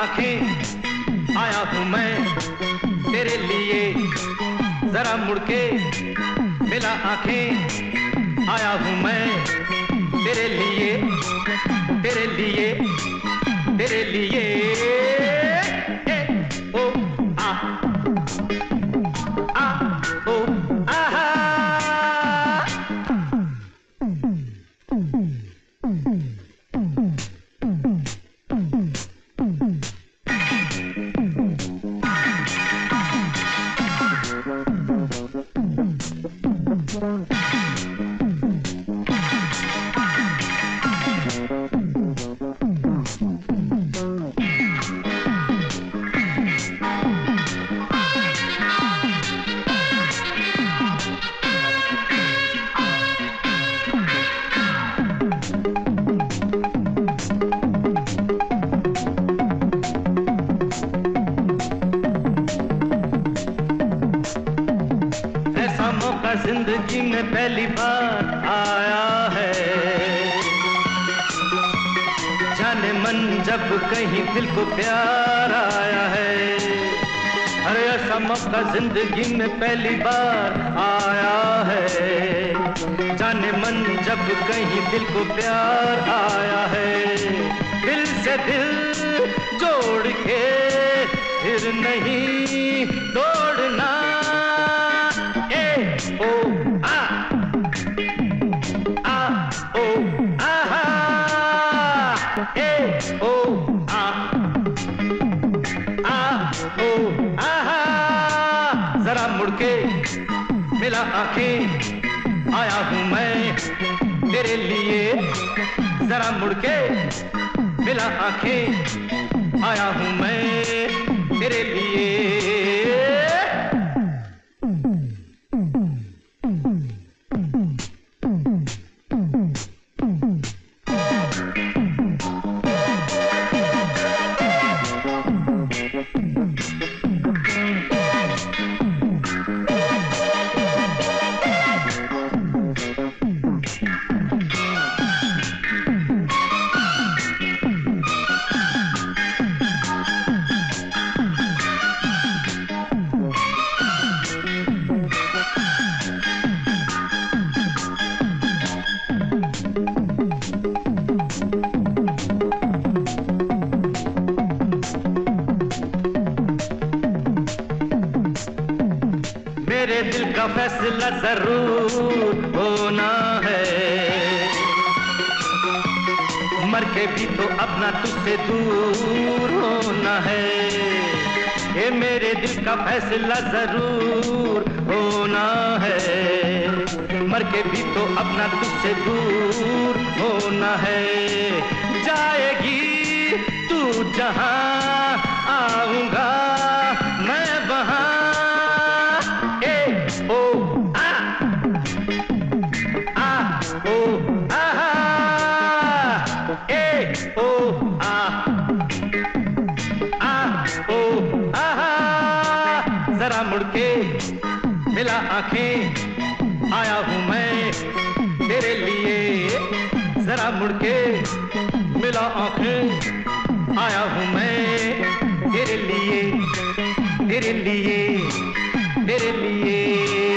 आंखें आया हूँ मैं तेरे लिए, जरा मुड़के मिला आंखें आया हूँ मैं तेरे लिए, तेरे लिए, तेरे लिए। ए ओ आ ओ आहा। जिंदगी में पहली बार आया है, जाने मन जब कहीं दिल को प्यार आया है। अरे ऐसा मौका जिंदगी में पहली बार आया है, जाने मन जब कहीं दिल को प्यार आया है। दिल से दिल जोड़ के फिर नहीं तोड़ना। ओ आ ओ आहा। ए ओ आ ओ आहा। जरा मुड़के मिला आंखें आया हूँ मैं तेरे लिए, जरा मुड़के मिला आंखें आया हूँ मैं तेरे लिए। दिल का फैसला जरूर होना है, मर के भी तो अपना तुझसे दूर होना है। ये मेरे दिल का फैसला जरूर होना है, मर के भी तो अपना तुझसे दूर होना है। जाएगी तू जहां आऊंगा मैं वहां। जरा मुड़के मिला आंखें आया हूँ मैं तेरे लिए, जरा मुड़के मिला आंखें आया हूँ मैं तेरे लिए, तेरे लिए, तेरे लिए।